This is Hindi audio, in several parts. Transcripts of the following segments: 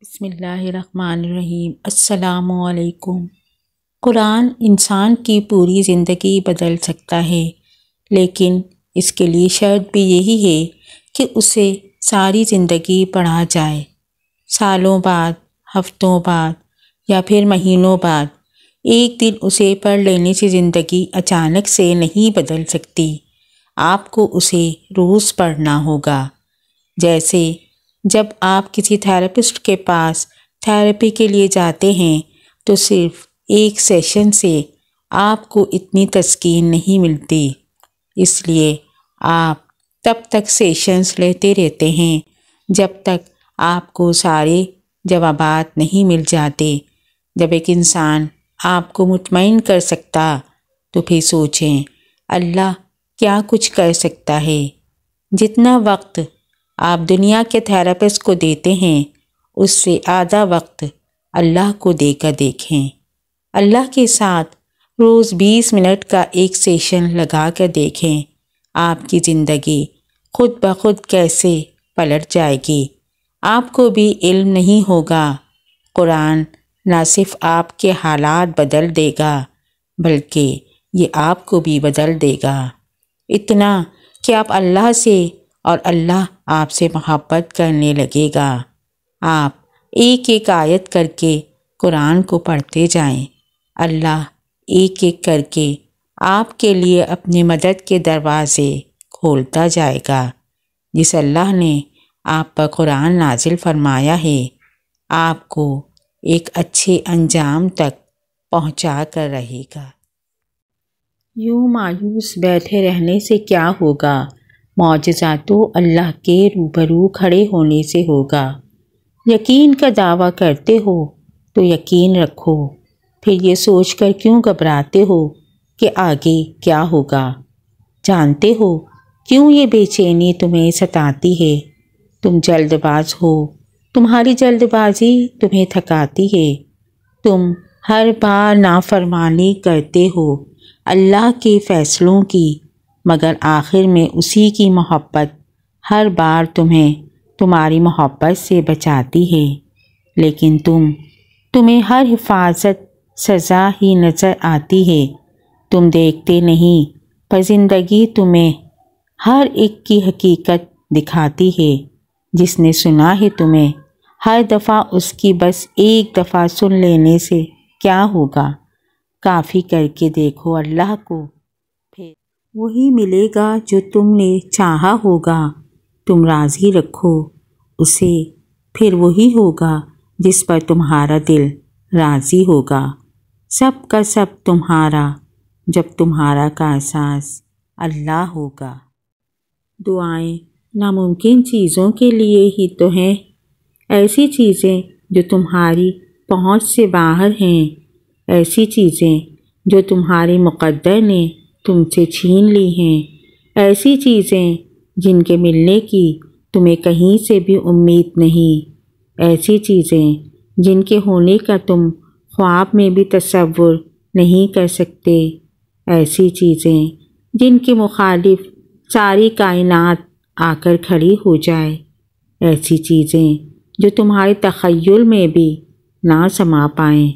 बिस्मिल्लाहिर्रहमानिर्रहीम। अस्सलामुअलैकुम। कुरान इंसान की पूरी ज़िंदगी बदल सकता है, लेकिन इसके लिए शर्त भी यही है कि उसे सारी ज़िंदगी पढ़ा जाए। सालों बाद, हफ्तों बाद या फिर महीनों बाद एक दिन उसे पढ़ लेने से ज़िंदगी अचानक से नहीं बदल सकती। आपको उसे रोज़ पढ़ना होगा। जैसे जब आप किसी थेरेपिस्ट के पास थेरेपी के लिए जाते हैं तो सिर्फ एक सेशन से आपको इतनी तस्कीन नहीं मिलती, इसलिए आप तब तक सेशंस लेते रहते हैं जब तक आपको सारे जवाबात नहीं मिल जाते। जब एक इंसान आपको मुतमईन कर सकता तो फिर सोचें अल्लाह क्या कुछ कर सकता है। जितना वक्त आप दुनिया के थेरेपिस्ट को देते हैं उससे आधा वक्त अल्लाह को देकर देखें। अल्लाह के साथ रोज़ 20 मिनट का एक सेशन लगा कर देखें, आपकी ज़िंदगी खुद ब खुद कैसे पलट जाएगी। आपको भी इल्म नहीं होगा। कुरान ना सिर्फ आपके हालात बदल देगा बल्कि ये आपको भी बदल देगा, इतना कि आप अल्लाह से और अल्लाह आपसे मोहब्बत करने लगेगा। आप एक एक आयत करके कुरान को पढ़ते जाएं। अल्लाह एक एक करके आपके लिए अपनी मदद के दरवाज़े खोलता जाएगा। जिस अल्लाह ने आप पर कुरान नाजिल फरमाया है आपको एक अच्छे अंजाम तक पहुंचा कर रहेगा। यूँ मायूस बैठे रहने से क्या होगा, मौजज़ा तो अल्लाह के रूबरू खड़े होने से होगा। यकीन का दावा करते हो तो यकीन रखो, फिर ये सोच कर क्यों घबराते हो कि आगे क्या होगा। जानते हो क्यों ये बेचैनी तुम्हें सताती है? तुम जल्दबाज हो, तुम्हारी जल्दबाजी तुम्हें थकाती है। तुम हर बार नाफरमानी करते हो अल्लाह के फ़ैसलों की, मगर आखिर में उसी की मोहब्बत हर बार तुम्हें तुम्हारी मोहब्बत से बचाती है। लेकिन तुम्हें हर हिफाजत सज़ा ही नज़र आती है। तुम देखते नहीं पर ज़िंदगी तुम्हें हर एक की हकीकत दिखाती है। जिसने सुना है तुम्हें हर दफ़ा उसकी बस एक दफ़ा सुन लेने से क्या होगा। काफ़ी करके देखो अल्लाह को, वही मिलेगा जो तुमने चाहा होगा। तुम राज़ी रखो उसे, फिर वही होगा जिस पर तुम्हारा दिल राज़ी होगा। सब का सब तुम्हारा जब तुम्हारा का एहसास अल्लाह होगा। दुआएं नामुमकिन चीज़ों के लिए ही तो हैं, ऐसी चीज़ें जो तुम्हारी पहुंच से बाहर हैं, ऐसी चीज़ें जो तुम्हारे मुक़द्दर ने तुमसे छीन ली हैं, ऐसी चीज़ें जिनके मिलने की तुम्हें कहीं से भी उम्मीद नहीं, ऐसी चीज़ें जिनके होने का तुम ख्वाब में भी तसव्वुर नहीं कर सकते, ऐसी चीज़ें जिनके मुखालिफ सारी कायनात आकर खड़ी हो जाए, ऐसी चीज़ें जो तुम्हारे तख़य्युल में भी ना समा पाएँ,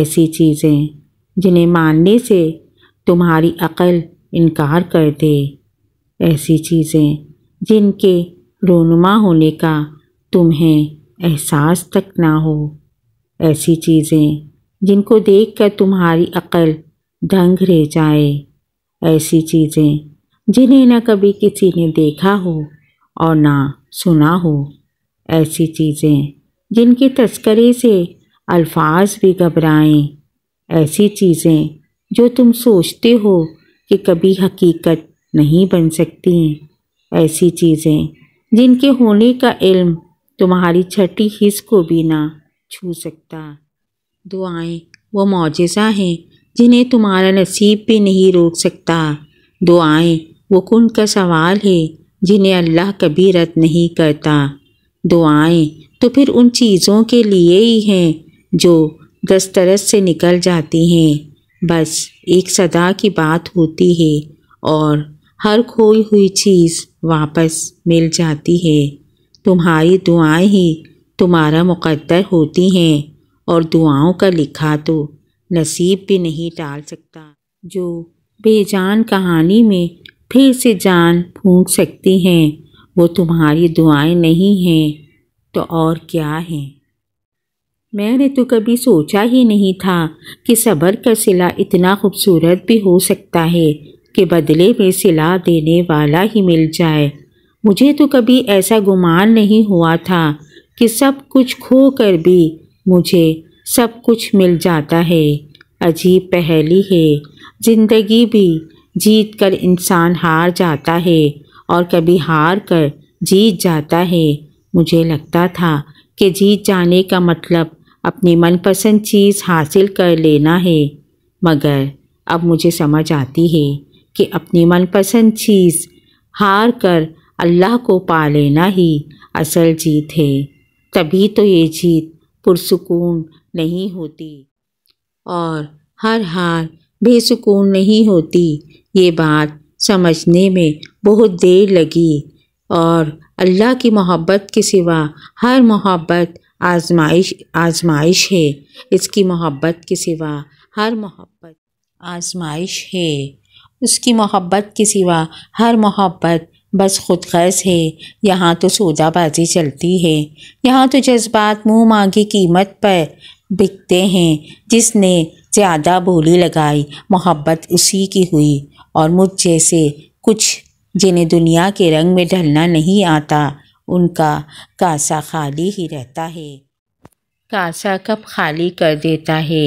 ऐसी चीज़ें जिन्हें मानने से तुम्हारी अक़ल इनकार कर दे, ऐसी चीज़ें जिनके रोनुमा होने का तुम्हें एहसास तक ना हो, ऐसी चीज़ें जिनको देखकर तुम्हारी अक़ल दंग रह जाए, ऐसी चीज़ें जिन्हें ना कभी किसी ने देखा हो और ना सुना हो, ऐसी चीज़ें जिनके तस्करे से अल्फाज भी घबराएं, ऐसी चीज़ें जो तुम सोचते हो कि कभी हकीकत नहीं बन सकती, ऐसी चीज़ें जिनके होने का इल्म तुम्हारी छठी हिस्स को भी ना छू सकता। दुआएं वो मौजज़ा हैं जिन्हें तुम्हारा नसीब भी नहीं रोक सकता। दुआएं वो कुन का सवाल है जिन्हें अल्लाह कभी रद्द नहीं करता। दुआएं तो फिर उन चीज़ों के लिए ही हैं जो दस्तरस से निकल जाती हैं, बस एक सदा की बात होती है और हर खोई हुई चीज़ वापस मिल जाती है। तुम्हारी दुआएं ही तुम्हारा मुकद्दर होती हैं और दुआओं का लिखा तो नसीब भी नहीं टाल सकता, जो बेजान कहानी में फिर से जान फूंक सकती हैं। वो तुम्हारी दुआएं नहीं हैं तो और क्या हैं। मैंने तो कभी सोचा ही नहीं था कि सबर का सिला इतना खूबसूरत भी हो सकता है कि बदले में सिला देने वाला ही मिल जाए। मुझे तो कभी ऐसा गुमान नहीं हुआ था कि सब कुछ खो कर भी मुझे सब कुछ मिल जाता है। अजीब पहेली है ज़िंदगी भी, जीत कर इंसान हार जाता है और कभी हार कर जीत जाता है। मुझे लगता था कि जीत जाने का मतलब अपनी मनपसंद चीज़ हासिल कर लेना है, मगर अब मुझे समझ आती है कि अपनी मनपसंद चीज़ हार कर अल्लाह को पा लेना ही असल जीत है। तभी तो ये जीत पुरसुकून नहीं होती और हर हार बेसुकून नहीं होती। ये बात समझने में बहुत देर लगी और अल्लाह की मोहब्बत के सिवा हर मोहब्बत आजमाइश है। इसकी मोहब्बत के सिवा हर मोहब्बत आजमाइश है। उसकी मोहब्बत के सिवा हर मोहब्बत बस खुदगर्ज़ है। यहाँ तो सौदाबाजी चलती है, यहाँ तो जज्बात मुँह मांगी कीमत पर बिकते हैं। जिसने ज़्यादा बोली लगाई मोहब्बत उसी की हुई, और मुझ जैसे कुछ जिन्हें दुनिया के रंग में ढलना नहीं आता उनका कासा खाली ही रहता है। कासा कब खाली कर देता है?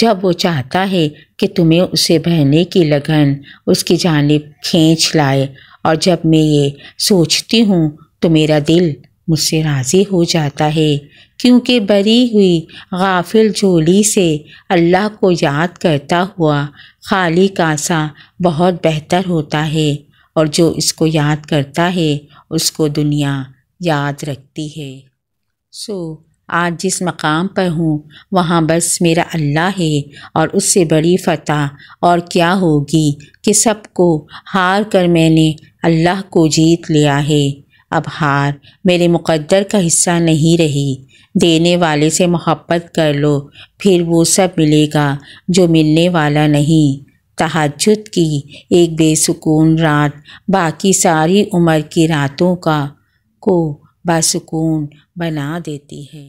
जब वो चाहता है कि तुम्हें उसे बहने की लगन उसकी जानिब खींच लाए। और जब मैं ये सोचती हूँ तो मेरा दिल मुझसे राज़ी हो जाता है, क्योंकि बरी हुई गाफिल झोली से अल्लाह को याद करता हुआ खाली कासा बहुत बेहतर होता है। और जो इसको याद करता है उसको दुनिया याद रखती है। सो आज जिस मकाम पर हूँ वहाँ बस मेरा अल्लाह है, और उससे बड़ी फ़तह और क्या होगी कि सबको हार कर मैंने अल्लाह को जीत लिया है। अब हार मेरे मुकद्दर का हिस्सा नहीं रही। देने वाले से मोहब्बत कर लो, फिर वो सब मिलेगा जो मिलने वाला नहीं। तहज्जुद की एक बेसुकून रात बाकी सारी उम्र की रातों को बासुकून बना देती है।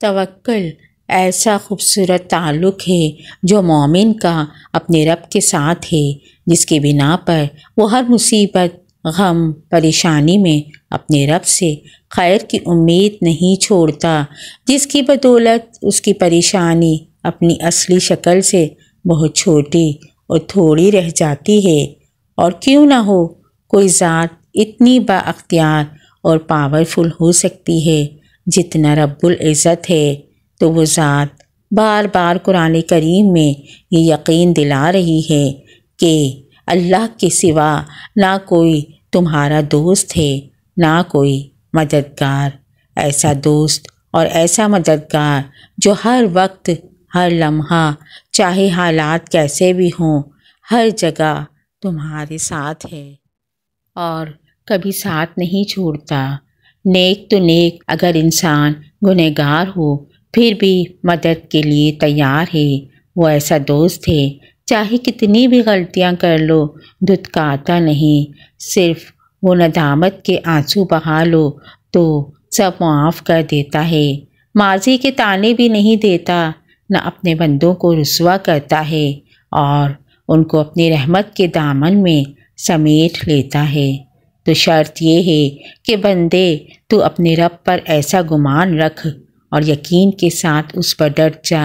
तवक्कल ऐसा खूबसूरत ताल्लुक़ है जो मोमिन का अपने रब के साथ है, जिसके बिना पर वो हर मुसीबत गम परेशानी में अपने रब से खैर की उम्मीद नहीं छोड़ता, जिसकी बदौलत उसकी परेशानी अपनी असली शक्ल से बहुत छोटी और थोड़ी रह जाती है। और क्यों ना हो, कोई ज़ात इतनी बाअख्तियार और पावरफुल हो सकती है जितना रब्बुल इज़्ज़त है, तो वो ज़ात बार बार कुरान करीम में ये यकीन दिला रही है कि अल्लाह के सिवा ना कोई तुम्हारा दोस्त है ना कोई मददगार। ऐसा दोस्त और ऐसा मददगार जो हर वक्त हर लम्हा, चाहे हालात कैसे भी हों, हर जगह तुम्हारे साथ है और कभी साथ नहीं छोड़ता। नेक तो नेक, अगर इंसान गुनहगार हो फिर भी मदद के लिए तैयार है। वो ऐसा दोस्त है चाहे कितनी भी गलतियां कर लो दुदकाता नहीं, सिर्फ वो नदामत के आंसू बहा लो तो सब माफ़ कर देता है। माजी के ताने भी नहीं देता, न अपने बंदों को रुसवा करता है और उनको अपनी रहमत के दामन में समेट लेता है। तो शर्त यह है कि बंदे तू अपने रब पर ऐसा गुमान रख और यकीन के साथ उस पर डट जा,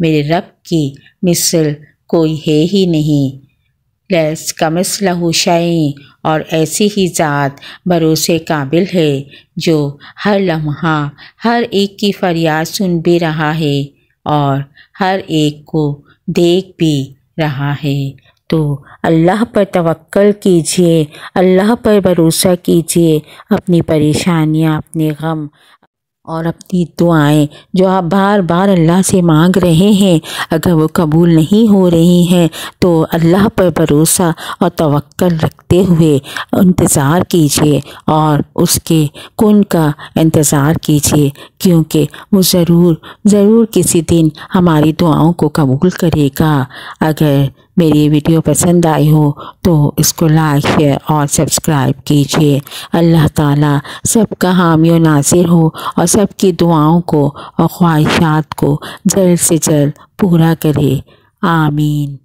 मेरे रब की मिसल कोई है ही नहीं। लैस कमिसलहु शैई, और ऐसी ही ज़ात भरोसे काबिल है जो हर लम्हा हर एक की फरियाद सुन भी रहा है और हर एक को देख भी रहा है। तो अल्लाह पर तवक्कल कीजिए, अल्लाह पर भरोसा कीजिए। अपनी परेशानियाँ, अपने गम, और अपनी दुआएं जो आप बार बार अल्लाह से मांग रहे हैं, अगर वो कबूल नहीं हो रही हैं तो अल्लाह पर भरोसा और तवक्कल रखते हुए इंतज़ार कीजिए और उसके कुन का इंतज़ार कीजिए, क्योंकि वो ज़रूर किसी दिन हमारी दुआओं को कबूल करेगा। अगर मेरी ये वीडियो पसंद आई हो तो इसको लाइक शेयर और सब्सक्राइब कीजिए। अल्लाह ताला सबका हामी और नासिर हो और सबकी दुआओं को और ख्वाहिशात को जल्द से जल्द पूरा करे। आमीन।